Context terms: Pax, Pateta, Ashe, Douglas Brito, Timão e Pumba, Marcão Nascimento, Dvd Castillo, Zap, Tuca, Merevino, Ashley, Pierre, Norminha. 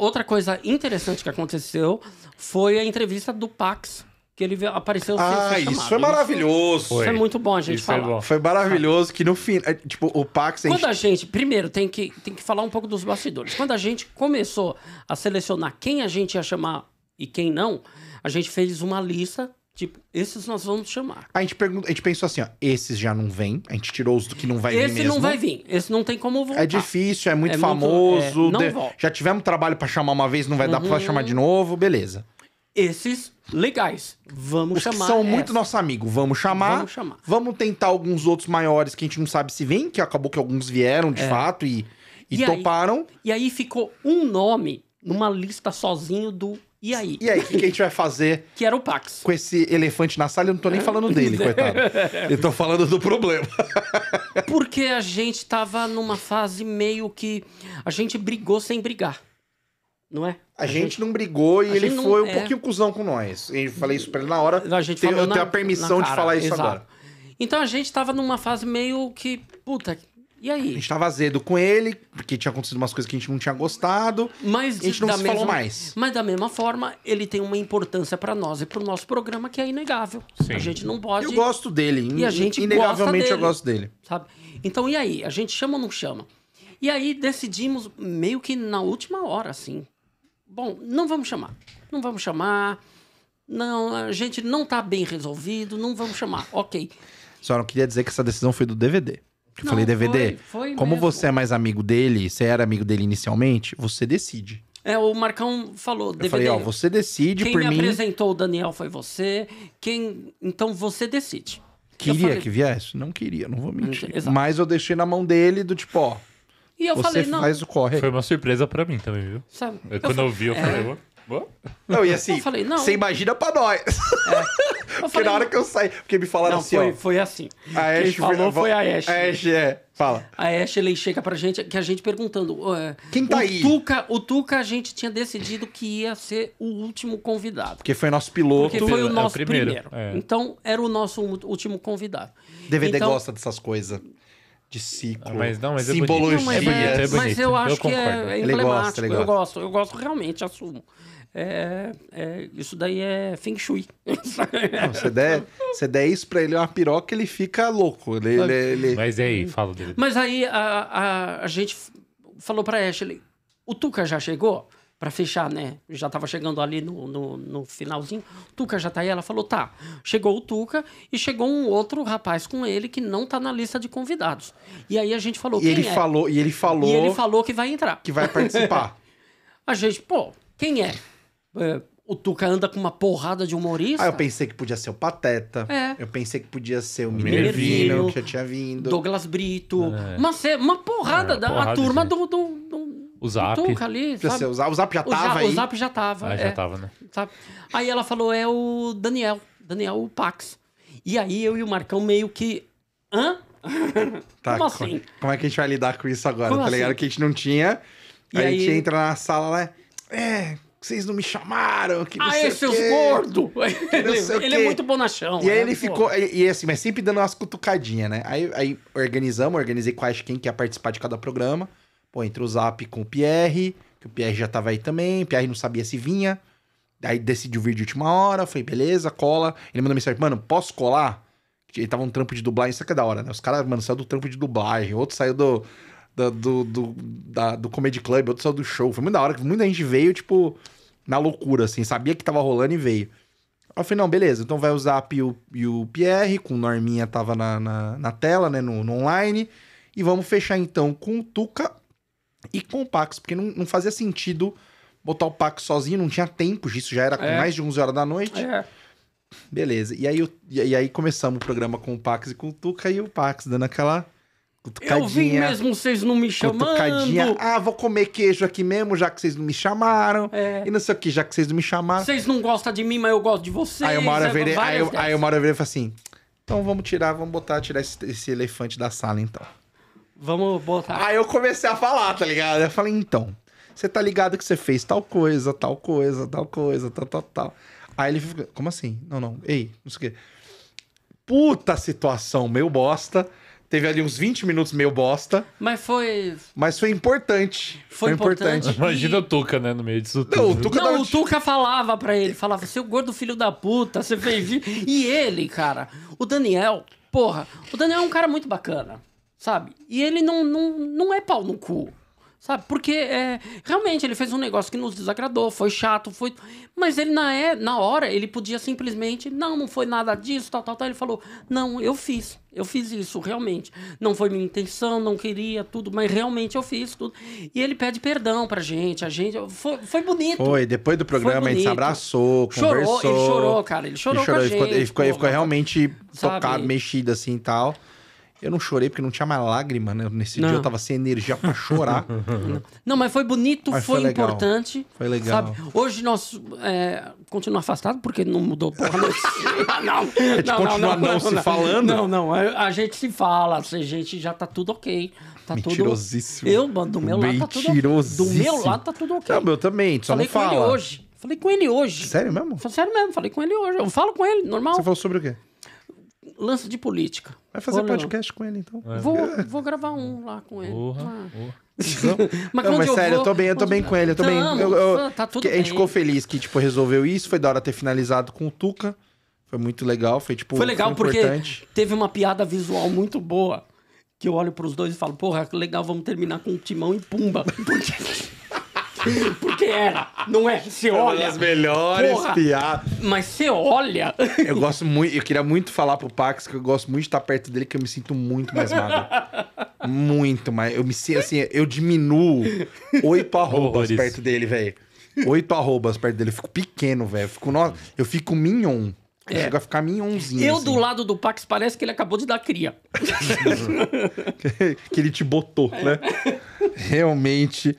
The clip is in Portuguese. Outra coisa interessante que aconteceu foi a entrevista do Pax, que ele apareceu sem ser chamado. Isso foi maravilhoso. Isso é muito bom a gente falar. Foi maravilhoso que no fim... Tipo, o Pax... Quando a gente... Primeiro, tem que falar um pouco dos bastidores. Quando a gente começou a selecionar quem a gente ia chamar e quem não, a gente fez uma lista... Tipo, esses nós vamos chamar. A gente pensou assim, ó, esses já não vêm, a gente tirou os do que não vai vir mesmo. Esse não vai vir, esse não tem como voltar. É difícil, é muito famoso, já tivemos trabalho pra chamar uma vez, não vai dar pra chamar de novo, beleza. Esses legais, vamos chamar. Os que são muito nosso amigo, vamos chamar. Vamos tentar alguns outros maiores que a gente não sabe se vem, que acabou que alguns vieram de fato e toparam. E aí ficou um nome numa lista sozinho do... E aí, o que a gente vai fazer? Que era o Pax. Com esse elefante na sala, eu não tô nem falando dele, coitado. Eu tô falando do problema. Porque a gente tava numa fase meio que... A gente brigou sem brigar, não é? A gente não brigou e ele foi um pouquinho cuzão com nós. Eu falei isso pra ele na hora. Eu tenho a permissão de falar isso agora. Então a gente tava numa fase meio que... Puta... E aí? A gente tava azedo com ele, porque tinha acontecido umas coisas que a gente não tinha gostado, mas a gente não se falou mais. Mas da mesma forma, ele tem uma importância pra nós e pro nosso programa que é inegável. Sim. A gente não pode... Eu gosto dele. E a gente inegavelmente eu gosto dele. Sabe? Então, e aí? A gente chama ou não chama? E aí decidimos, meio que na última hora, assim. Bom, não vamos chamar. Não vamos chamar. Não, a gente não tá bem resolvido, não vamos chamar. Ok. Só não queria dizer que essa decisão foi do DVD. Eu falei, DVD, foi como mesmo. Você é mais amigo dele, você era amigo dele inicialmente, você decide. O Marcão falou, DVD... Eu falei, ó, você decide por mim... Quem me apresentou o Daniel foi você, então você decide. Queria que viesse? Não queria, não vou mentir. Exato. Mas eu deixei na mão dele do tipo, ó... E eu falei, não... Você faz o corre. Foi uma surpresa pra mim também, viu? Sabe? Quando eu vi, eu falei... Não, e assim, você imagina pra nós. Porque na hora que eu saí... Porque me falaram assim, foi assim. Quem falou foi a Ashe. A Ashe, fala. A Ashley chega pra gente, que a gente perguntando... Quem tá aí? O Tuca, a gente tinha decidido que ia ser o último convidado. Porque foi nosso piloto. Porque foi o nosso primeiro. Então, era o nosso último convidado. DVD gosta dessas coisas. De ciclo, simbologia. Mas eu acho que é emblemático. Eu gosto realmente, assumo. Isso daí é feng shui. Se der isso pra ele é uma piroca, ele fica louco. Mas aí, fala dele. Mas aí a gente falou pra Ashley, o Tuca já chegou? Pra fechar, né? Já tava chegando ali no finalzinho. O Tuca já tá aí. Ela falou, tá. Chegou o Tuca e chegou um outro rapaz com ele que não tá na lista de convidados. E aí a gente falou, E ele falou que vai entrar. Que vai participar. A gente, quem é? O Tuca anda com uma porrada de humorista. Eu pensei que podia ser o Pateta. Eu pensei que podia ser o Merevino, que já tinha vindo. Douglas Brito. Uma porrada da turma do Zap. O Tuca ali, sabe? O Zap já tava aí. O Zap já tava. Já tava, né? Sabe? Aí ela falou, é o Daniel. Daniel, o Pax. E aí eu e o Marcão meio que... Hã? Tá, como assim? Como é que a gente vai lidar com isso agora? Tá ligado? Que a gente não tinha. Aí a gente entra na sala, né? Vocês não me chamaram, que não sei seus gordos! Ele é muito bonachão. E aí ele ficou... E assim, mas sempre dando umas cutucadinhas, né? Aí organizei quase quem quer participar de cada programa. Entre o Zap com o Pierre, que o Pierre já tava aí também, o Pierre não sabia se vinha. Aí decidiu vir de última hora, falei, beleza, cola. Ele mandou mensagem, mano, posso colar? Ele tava um trampo de dublagem, isso aqui é da hora, né? Os caras, mano, saiu do trampo de dublagem, outro saiu do Comedy Club, outro saiu do show. Foi muito da hora, que muita gente veio, tipo, na loucura, assim, sabia que tava rolando e veio. Aí eu falei, não, beleza, então vai o Zap e o Pierre, com o Norminha tava na tela, né, no online. E vamos fechar, então, com o Tuca... E com o Pax, porque não fazia sentido botar o Pax sozinho, não tinha tempo disso, já era com mais de 11 horas da noite. Beleza. E aí começamos o programa com o Pax e com o Tuca, e o Pax dando aquela cutucadinha. Eu vim mesmo, vocês não me chamando. Vou comer queijo aqui mesmo, já que vocês não me chamaram. E não sei o que, já que vocês não me chamaram. Vocês não gostam de mim, mas eu gosto de vocês. Aí uma hora eu virei e falei assim, então vamos tirar esse elefante da sala, então. Vamos botar. Aí eu comecei a falar, tá ligado? Eu falei, então, você tá ligado que você fez tal coisa, tal coisa, tal coisa, tal. Aí ele ficou, como assim? Não, ei, não sei o quê. Puta situação, meio bosta. Teve ali uns 20 minutos meio bosta. Mas foi importante. Foi importante. Imagina o Tuca, né? No meio disso tudo. O Tuca falava pra ele. Falava, seu gordo filho da puta, você fez... E ele, cara... O Daniel... Porra, o Daniel é um cara muito bacana, sabe? E ele não é pau no cu, sabe? Porque realmente ele fez um negócio que nos desagradou, foi chato, foi... Mas ele na hora, ele podia simplesmente... Não foi nada disso, tal. Ele falou, não, eu fiz isso, realmente. Não foi minha intenção, não queria tudo, mas realmente eu fiz tudo. E ele pede perdão pra gente, Foi bonito. Foi, depois do programa a gente se abraçou, conversou. Ele chorou, cara, ele chorou com a gente. Ele ficou realmente tocado, mexido assim e tal. Eu não chorei porque não tinha mais lágrima, né? Nesse dia eu tava sem energia pra chorar. Não, mas foi bonito, mas foi legal. Importante. Foi legal. Sabe? Hoje nós continuamos afastados porque não mudou porra. A gente continua se falando. Não. A gente se fala, a gente já tá tudo ok. Tá mentirosíssimo. Do meu lado tá tudo ok. Não, meu também, só não fala. Falei com ele hoje. Sério mesmo? Sério mesmo, falei com ele hoje. Eu falo com ele, normal. Você falou sobre o quê? Lance de política. Vai fazer podcast com ele, então. É. Vou gravar um lá com ele. Porra. Mas sério, eu tô bem com ele. Tá tudo bem. A gente ficou feliz que, tipo, resolveu isso. Foi da hora ter finalizado com o Tuca. Foi muito legal. Foi legal porque teve uma piada visual muito boa. Que eu olho pros dois e falo, porra, legal, vamos terminar com Timão e Pumba. Porque era, não é? Você olha. É uma das melhores piadas. Mas você olha. Eu gosto muito, eu queria muito falar pro Pax que eu gosto muito de estar perto dele, que eu me sinto muito mais magro. Muito mais. Eu me sinto assim, eu diminuo 8 arrobas perto dele, velho. 8 arrobas perto dele. Eu fico pequeno, velho. Eu fico mignon. Chega a ficar minhonzinho. Do lado do Pax, parece que ele acabou de dar cria. Que ele te botou, né? Realmente.